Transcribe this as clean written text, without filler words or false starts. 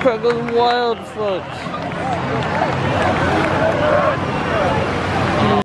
crowd goes wild, folks.